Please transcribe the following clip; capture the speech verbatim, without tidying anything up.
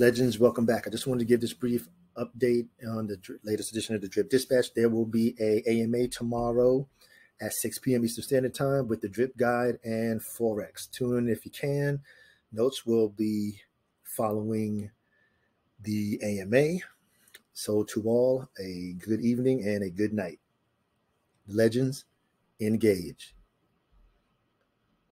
Legends, welcome back. I just wanted to give this brief update on the latest edition of the Drip Dispatch. There will be a A M A tomorrow at six p m Eastern Standard Time with the Drip Guide and Forex. Tune in if you can. Notes will be following the A M A. So to all, a good evening and a good night. Legends, engage.